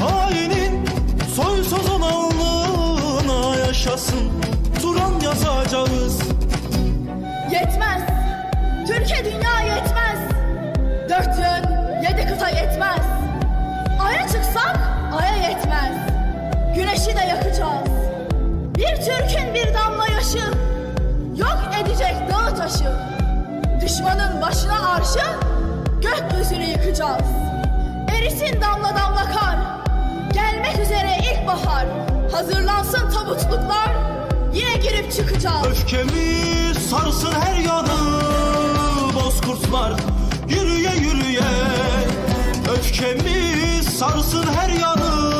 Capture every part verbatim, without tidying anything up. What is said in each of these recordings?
Hainin soysuzun alnına yaşasın Turan yazacağız. Yetmez, Türkiye dünya yetmez. Dört yön, yedi kıta yetmez. Aya çıksak aya yetmez. Güneşi de yakacağız. Bir Türk'ün bir damla yaşı yok edecek dağı taşı. Düşmanın başına arşı gökyüzünü yıkacağız. Erisin damla damla kar, gelmek üzere ilkbahar. Hazırlansın tabutluklar, yine girip çıkacağız. Öfkemiz sarsın her yanı bozkurtlar, yürüye yürüye. Öfkemiz sarsın her yanı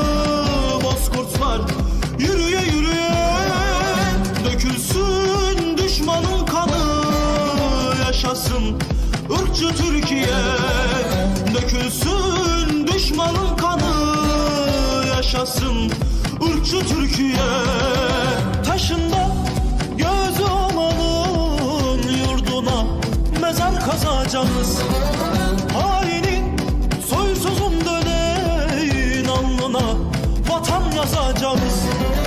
bozkurtlar, yürüye yürüye. Dökülsün düşmanın kanı, yaşasın ırkçı Türkiye. Dökülsün düşmanın kanı, yaşasın ırkçı Türkiye. Taşında gözü olanın yurduna mezar kazacağız. Hainin soysuzun döneğin alnına vatan yazacağız.